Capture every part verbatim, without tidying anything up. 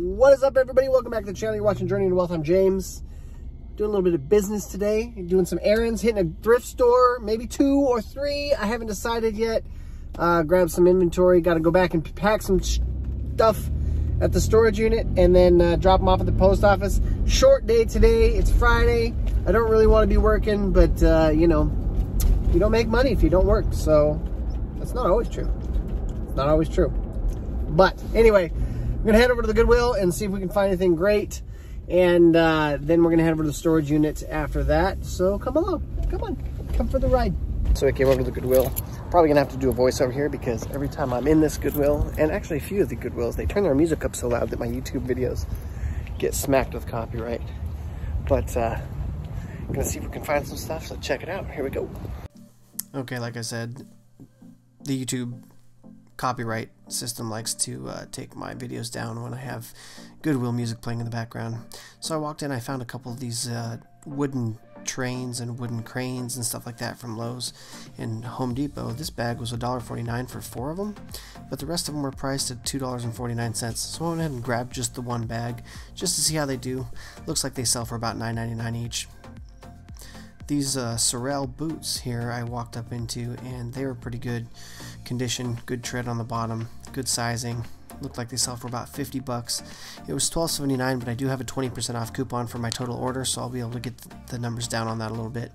What is up, everybody? Welcome back to the channel. You're watching Journey into Wealth. I'm James. Doing a little bit of business today. Doing some errands, hitting a thrift store, maybe two or three. I haven't decided yet. Uh, grab some inventory. Got to go back and pack some stuff at the storage unit and then uh, drop them off at the post office. Short day today. It's Friday. I don't really want to be working, but uh, you know, you don't make money if you don't work. So that's not always true. It's not always true. But anyway, we're going to head over to the Goodwill and see if we can find anything great. And uh, then we're going to head over to the storage unit after that. So come along. Come on. Come for the ride. So I came over to the Goodwill. Probably going to have to do a voiceover here because every time I'm in this Goodwill, and actually a few of the Goodwills, they turn their music up so loud that my YouTube videos get smacked with copyright. But uh, I'm going to see if we can find some stuff. So check it out. Here we go. Okay, like I said, the YouTube copyright system likes to uh, take my videos down when I have Goodwill music playing in the background. So I walked in, I found a couple of these uh, wooden trains and wooden cranes and stuff like that from Lowe's and Home Depot. This bag was a dollar forty-nine for four of them, but the rest of them were priced at two dollars and forty-nine cents. So I went ahead and grabbed just the one bag just to see how they do. Looks like they sell for about nine ninety-nine each. These uh, Sorel boots here I walked up into, and they were pretty good condition, good tread on the bottom, good sizing. Looked like they sell for about fifty bucks. It was twelve seventy-nine, but I do have a twenty percent off coupon for my total order, so I'll be able to get the numbers down on that a little bit.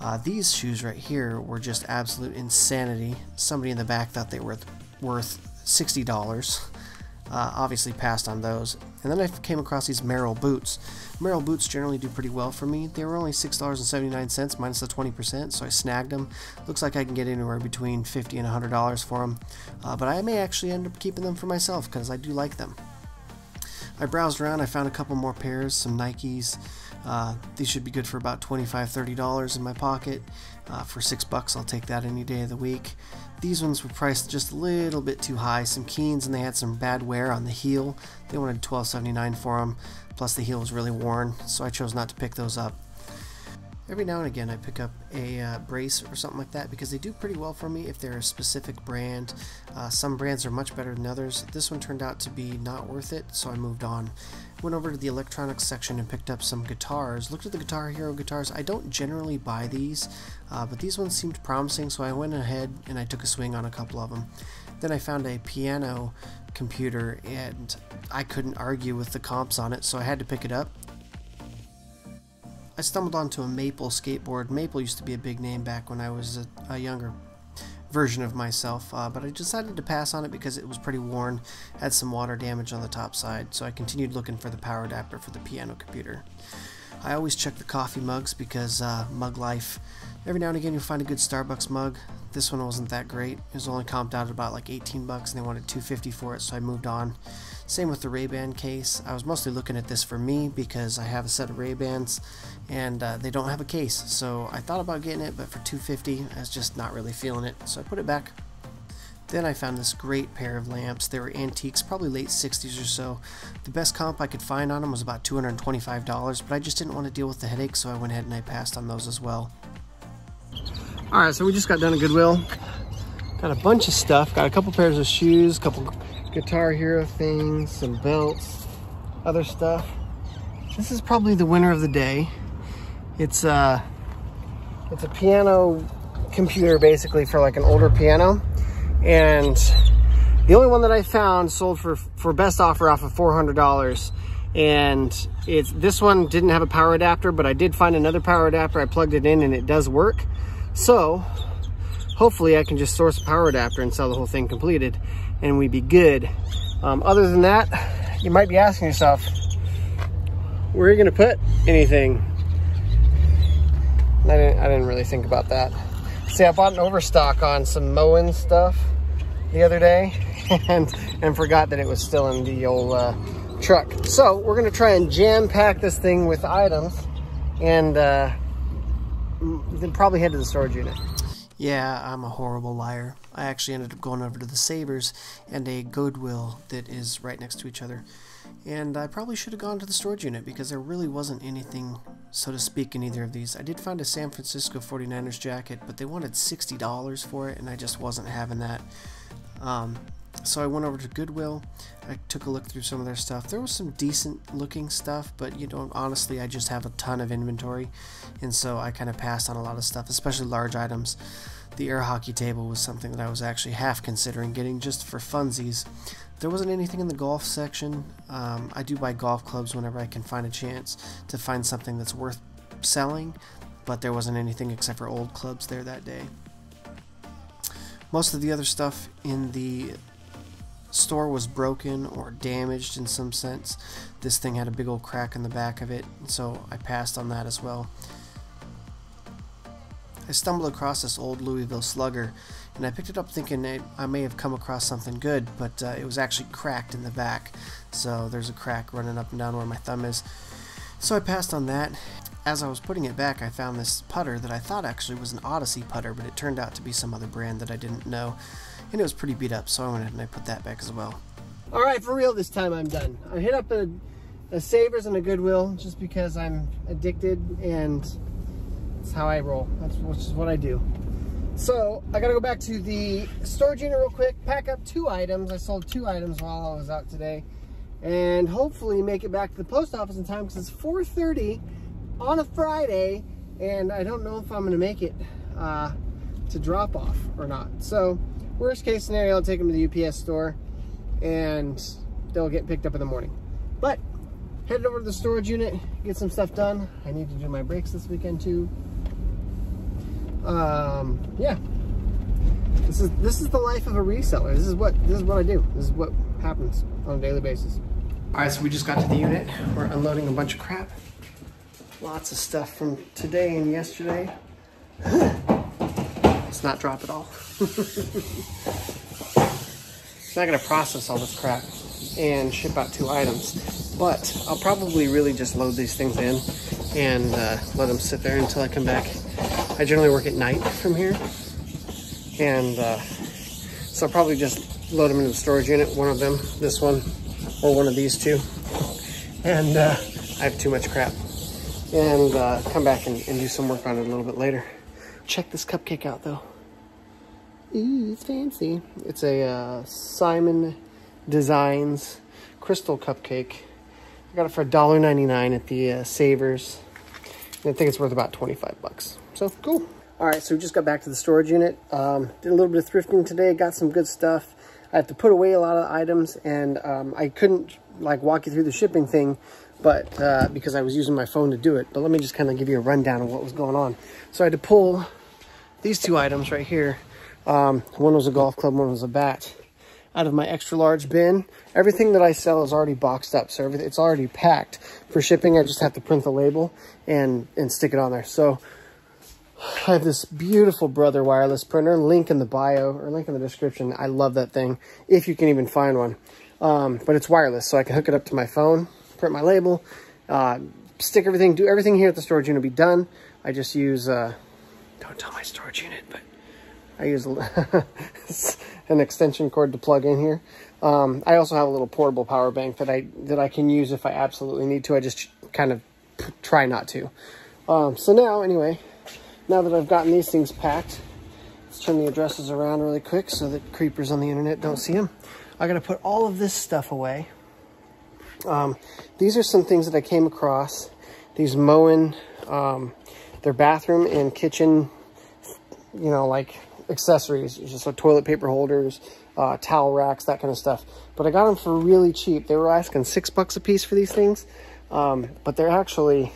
Uh, these shoes right here were just absolute insanity. Somebody in the back thought they were worth sixty dollars. Uh, obviously passed on those. And then I came across these Merrell boots. Merrell boots generally do pretty well for me. They were only six dollars and seventy-nine cents minus the twenty percent, so I snagged them. Looks like I can get anywhere between fifty dollars and one hundred dollars for them, uh, but I may actually end up keeping them for myself because I do like them. I browsed around, I found a couple more pairs, some Nikes. Uh, these should be good for about twenty-five, thirty dollars in my pocket. Uh, for six bucks, I'll take that any day of the week. These ones were priced just a little bit too high. Some Keens, and they had some bad wear on the heel. They wanted twelve seventy-nine for them, plus the heel was really worn, so I chose not to pick those up. Every now and again I pick up a uh, brace or something like that because they do pretty well for me if they're a specific brand. Uh, some brands are much better than others. This one turned out to be not worth it, so I moved on. Went over to the electronics section and picked up some guitars. Looked at the Guitar Hero guitars. I don't generally buy these, uh, but these ones seemed promising, so I went ahead and I took a swing on a couple of them. Then I found a piano computer, and I couldn't argue with the comps on it, so I had to pick it up. I stumbled onto a Maple skateboard. Maple used to be a big name back when I was a, a younger version of myself, uh, but I decided to pass on it because it was pretty worn, had some water damage on the top side, so I continued looking for the power adapter for the piano computer. I always check the coffee mugs because uh, mug life. Every now and again you'll find a good Starbucks mug. This one wasn't that great. It was only comped out at about like eighteen bucks, and they wanted two fifty for it, so I moved on. Same with the Ray-Ban case. I was mostly looking at this for me because I have a set of Ray-Bans, and uh, they don't have a case, so I thought about getting it, but for two fifty I was just not really feeling it, so I put it back. Then I found this great pair of lamps. They were antiques, probably late sixties or so. The best comp I could find on them was about two hundred twenty-five dollars, but I just didn't want to deal with the headache, so I went ahead and I passed on those as well. All right, so we just got done at Goodwill. Got a bunch of stuff. Got a couple pairs of shoes, a couple Guitar Hero things, some belts, other stuff. This is probably the winner of the day. It's uh, it's a piano computer, basically, for like an older piano. And the only one that I found sold for for best offer off of four hundred dollars. And it's this one didn't have a power adapter, but I did find another power adapter. I plugged it in and it does work. So hopefully I can just source a power adapter and sell the whole thing completed and we'd be good. Um, other than that, you might be asking yourself, where are you gonna put anything? I didn't, I didn't really think about that. See, I bought an overstock on some Moen stuff the other day and, and forgot that it was still in the old uh, truck. So we're gonna try and jam pack this thing with items and uh, then probably head to the storage unit. Yeah, I'm a horrible liar. I actually ended up going over to the Savers and a Goodwill that is right next to each other. And I probably should have gone to the storage unit because there really wasn't anything, so to speak, in either of these. I did find a San Francisco forty-niners jacket, but they wanted sixty dollars for it, and I just wasn't having that. Um, So I went over to Goodwill. I took a look through some of their stuff. There was some decent looking stuff, but you know, honestly, I just have a ton of inventory, and so I kind of passed on a lot of stuff, especially large items. The air hockey table was something that I was actually half considering getting just for funsies. There wasn't anything in the golf section. Um, I do buy golf clubs whenever I can find a chance to find something that's worth selling, but there wasn't anything except for old clubs there that day. Most of the other stuff in the store was broken or damaged in some sense. This thing had a big old crack in the back of it, so I passed on that as well. I stumbled across this old Louisville Slugger, and I picked it up thinking it, I may have come across something good, but uh, it was actually cracked in the back, so there's a crack running up and down where my thumb is. So I passed on that. As I was putting it back, I found this putter that I thought actually was an Odyssey putter, but it turned out to be some other brand that I didn't know, and it was pretty beat up, so I went ahead and I put that back as well. All right, for real this time I'm done. I hit up a, a Savers and a Goodwill just because I'm addicted, and it's how I roll. That's which is what I do. So I gotta go back to the storage unit real quick, pack up two items. I sold two items while I was out today, and hopefully make it back to the post office in time because it's four thirty. On a Friday, and I don't know if I'm gonna make it uh, to drop off or not. So worst case scenario, I'll take them to the U P S store and they'll get picked up in the morning. But headed over to the storage unit, get some stuff done. I need to do my brakes this weekend too. Um, yeah, this is this is the life of a reseller. This is what this is what I do. This is what happens on a daily basis. All right, so we just got to the unit. We're unloading a bunch of crap. Lots of stuff from today and yesterday. Let's not drop it all. It's not gonna process all this crap and ship out two items, but I'll probably really just load these things in and uh, let them sit there until I come back. I generally work at night from here, and uh, so I'll probably just load them into the storage unit, one of them, this one, or one of these two. And uh, I have too much crap. And uh, come back and, and do some work on it a little bit later. Check this cupcake out though. Ooh, it's fancy. It's a uh, Simon Designs crystal cupcake. I got it for a dollar ninety-nine at the uh, Savers. And I think it's worth about twenty-five bucks. So cool. All right, so we just got back to the storage unit. Um, did a little bit of thrifting today, got some good stuff. I have to put away a lot of items, and um, I couldn't like walk you through the shipping thing, but uh, because I was using my phone to do it. But let me just kind of give you a rundown of what was going on. So I had to pull these two items right here. Um, one was a golf club, one was a bat, out of my extra large bin. Everything that I sell is already boxed up, so it's already packed for shipping. I just have to print the label and, and stick it on there. So I have this beautiful Brother wireless printer, link in the bio, or link in the description. I love that thing, if you can even find one. Um, but it's wireless, so I can hook it up to my phone, print my label, uh, stick everything, do everything here at the storage unit, be done. I just use, uh, don't tell my storage unit, but I use an extension cord to plug in here. Um, I also have a little portable power bank that I, that I can use if I absolutely need to. I just kind of try not to. Um, so now, anyway, now that I've gotten these things packed, let's turn the addresses around really quick so that creepers on the internet don't see them. I gotta put all of this stuff away. Um, these are some things that I came across. These Moen, um, their bathroom and kitchen, you know, like accessories, just like toilet paper holders, uh, towel racks, that kind of stuff. But I got them for really cheap. They were asking six bucks a piece for these things, um, but they're actually,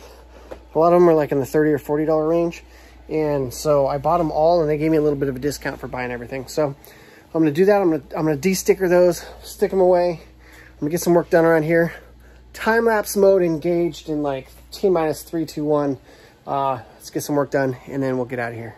a lot of them are like in the thirty or forty dollar range. And so I bought them all, and they gave me a little bit of a discount for buying everything. So I'm going to do that. I'm going to, I'm going to de-sticker those, stick them away. I'm going to get some work done around here. Time-lapse mode engaged in like T minus three, two, one. Uh, let's get some work done, and then we'll get out of here.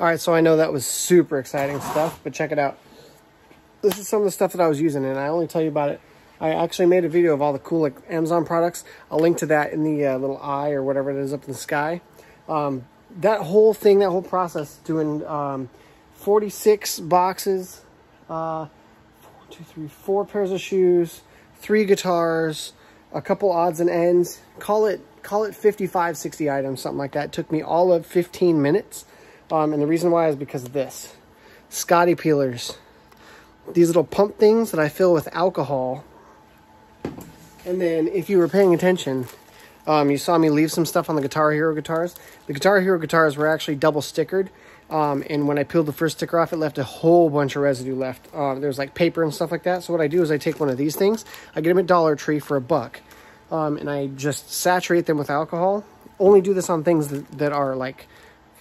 All right, so I know that was super exciting stuff, but check it out. This is some of the stuff that I was using, and I only tell you about it. I actually made a video of all the cool like, Amazon products. I'll link to that in the uh, little eye or whatever it is up in the sky. Um, that whole thing, that whole process, doing um, forty-six boxes, uh, four, two, three, four pairs of shoes, three guitars, a couple odds and ends. Call it call it fifty-five, sixty items, something like that. It took me all of fifteen minutes, um, and the reason why is because of this. Scotty Peelers. These little pump things that I fill with alcohol. And then if you were paying attention, um, you saw me leave some stuff on the Guitar Hero guitars. The Guitar Hero guitars were actually double stickered. Um, and when I peeled the first sticker off, it left a whole bunch of residue left. Um, there was like paper and stuff like that. So what I do is I take one of these things. I get them at Dollar Tree for a buck. Um, and I just saturate them with alcohol. Only do this on things that, that are like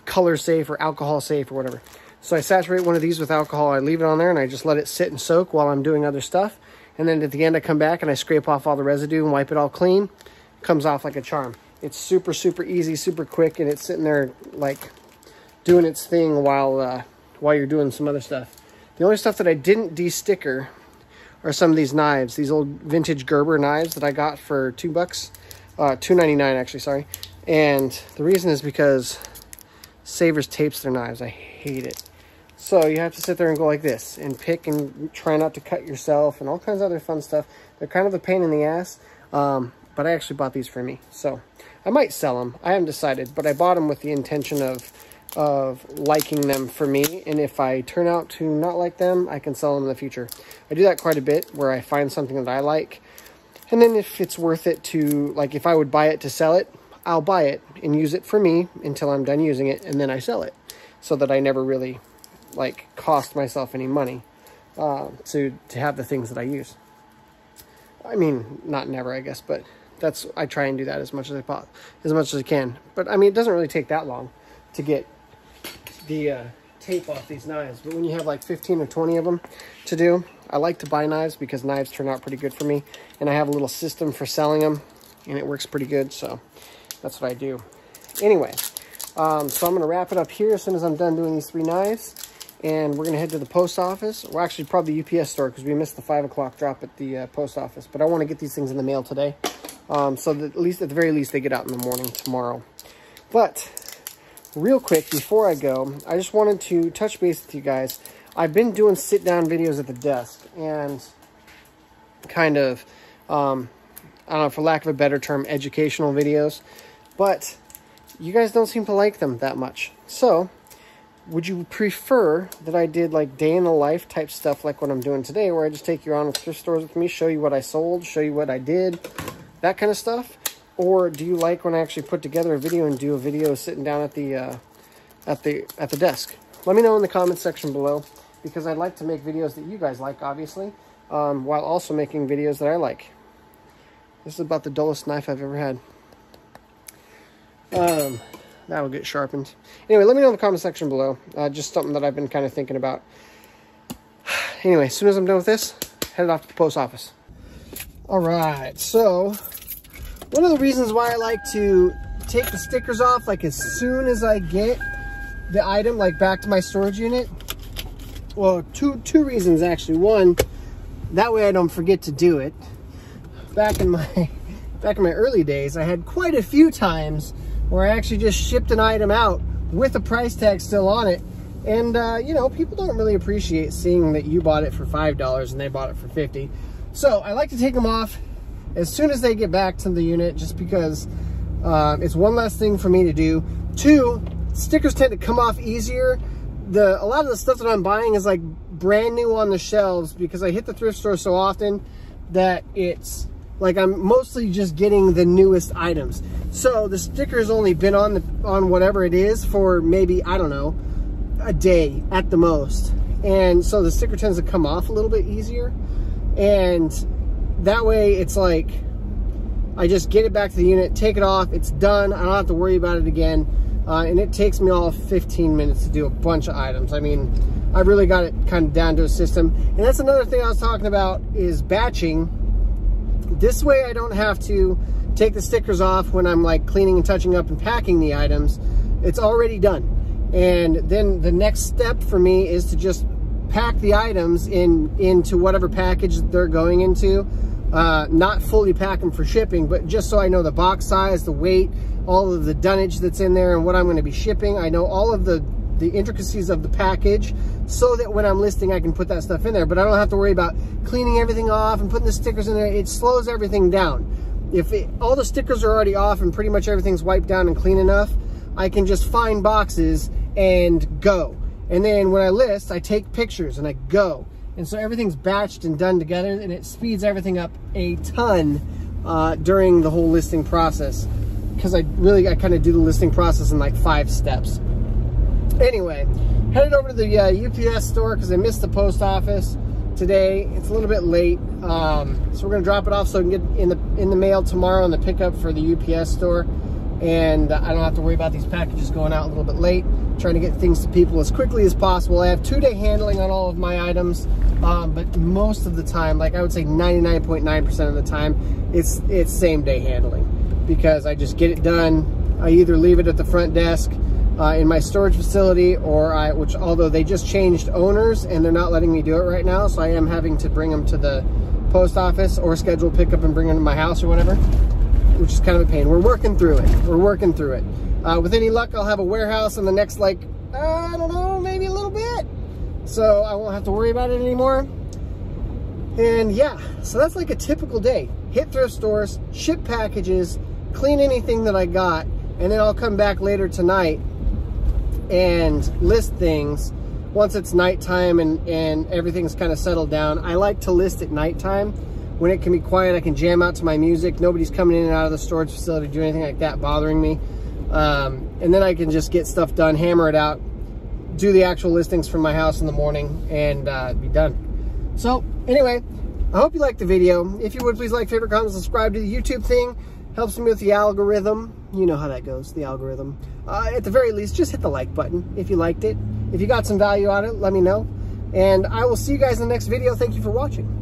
color safe or alcohol safe or whatever. So I saturate one of these with alcohol. I leave it on there and I just let it sit and soak while I'm doing other stuff. And then at the end, I come back and I scrape off all the residue and wipe it all clean. It comes off like a charm. It's super, super easy, super quick, and it's sitting there like doing its thing while uh, while you're doing some other stuff. The only stuff that I didn't de-sticker are some of these knives, these old vintage Gerber knives that I got for two bucks, uh, two ninety-nine actually, sorry. And the reason is because Savers tapes their knives. I hate it. So you have to sit there and go like this and pick and try not to cut yourself and all kinds of other fun stuff. They're kind of a pain in the ass, um, but I actually bought these for me. So I might sell them. I haven't decided, but I bought them with the intention of of liking them for me. And if I turn out to not like them, I can sell them in the future. I do that quite a bit where I find something that I like. And then if it's worth it to, like if I would buy it to sell it, I'll buy it and use it for me until I'm done using it. And then I sell it so that I never really like cost myself any money uh, to to have the things that I use. I mean, not never, I guess, but that's I try and do that as much as I pop, as much as I can. But I mean, it doesn't really take that long to get the uh, tape off these knives. But when you have like fifteen or twenty of them to do, I like to buy knives because knives turn out pretty good for me, and I have a little system for selling them, and it works pretty good. So that's what I do. Anyway, um, so I'm gonna wrap it up here as soon as I'm done doing these three knives. And we're going to head to the post office, or actually probably the U P S store, because we missed the five o'clock drop at the uh, post office. But I want to get these things in the mail today, um, so that at least at the very least they get out in the morning tomorrow. But real quick, before I go, I just wanted to touch base with you guys. I've been doing sit-down videos at the desk, and kind of, um, I don't know, for lack of a better term, educational videos. But you guys don't seem to like them that much. So would you prefer that I did like day in the life type stuff like what I'm doing today, where I just take you on with thrift stores with me, show you what I sold, show you what I did, that kind of stuff? Or do you like when I actually put together a video and do a video sitting down at the, uh, at the, at the desk? Let me know in the comments section below, because I'd like to make videos that you guys like, obviously, um, while also making videos that I like. This is about the dullest knife I've ever had. Um... That'll get sharpened. Anyway, let me know in the comment section below. Uh, just something that I've been kind of thinking about. Anyway, as soon as I'm done with this, headed off to the post office. All right, so one of the reasons why I like to take the stickers off, like as soon as I get the item, like back to my storage unit. Well, two, two reasons actually. One, that way I don't forget to do it. Back in my, back in my early days, I had quite a few times where I actually just shipped an item out with a price tag still on it. And uh, you know, people don't really appreciate seeing that you bought it for five dollars and they bought it for fifty. So I like to take them off as soon as they get back to the unit, just because uh, it's one less thing for me to do. Two, stickers tend to come off easier. The, a lot of the stuff that I'm buying is like brand new on the shelves, because I hit the thrift store so often that it's like I'm mostly just getting the newest items. So the sticker's only been on the on whatever it is for maybe, I don't know, a day at the most. And so the sticker tends to come off a little bit easier. And that way it's like, I just get it back to the unit, take it off, it's done, I don't have to worry about it again. Uh, and it takes me all fifteen minutes to do a bunch of items. I mean, I really got it kind of down to a system. And that's another thing I was talking about, is batching. This way I don't have to take the stickers off when I'm like cleaning and touching up and packing the items. It's already done. And then the next step for me is to just pack the items in into whatever package that they're going into. Uh, not fully pack them for shipping, but just so I know the box size, the weight, all of the dunnage that's in there and what I'm going to be shipping. I know all of the the intricacies of the package so that when I'm listing, I can put that stuff in there. But I don't have to worry about cleaning everything off and putting the stickers in there. It slows everything down. If it, all the stickers are already off and pretty much everything's wiped down and clean enough, I can just find boxes and go. And then when I list, I take pictures and I go. And so everything's batched and done together, and it speeds everything up a ton uh, during the whole listing process. Because I really, I kind of do the listing process in like five steps. Anyway, headed over to the uh, U P S store because I missed the post office today. It's a little bit late, um, so we're gonna drop it off so I can get in the in the mail tomorrow on the pickup for the U P S store, and uh, I don't have to worry about these packages going out a little bit late. I'm trying to get things to people as quickly as possible. I have two-day handling on all of my items, um, but most of the time, like I would say, ninety-nine point nine percent of the time, it's it's same-day handling. Because I just get it done. I either leave it at the front desk uh, in my storage facility, or I, which although they just changed owners and they're not letting me do it right now, so I am having to bring them to the post office or schedule pickup and bring them to my house or whatever, which is kind of a pain. We're working through it. We're working through it. Uh, with any luck, I'll have a warehouse in the next, like, I don't know, maybe a little bit. So I won't have to worry about it anymore. And yeah, so that's like a typical day. Hit thrift stores, ship packages, clean anything that I got, and then I'll come back later tonight and list things once it's nighttime and, and everything's kind of settled down. I like to list at nighttime. When it can be quiet, I can jam out to my music. Nobody's coming in and out of the storage facility to do anything like that bothering me. Um, and then I can just get stuff done, hammer it out, do the actual listings from my house in the morning, and uh, be done. So anyway, I hope you liked the video. If you would, please like, favorite, comment, subscribe to the YouTube thing. Helps me with the algorithm. You know how that goes, the algorithm. Uh, at the very least, just hit the like button if you liked it. If you got some value out of it, let me know. And I will see you guys in the next video. Thank you for watching.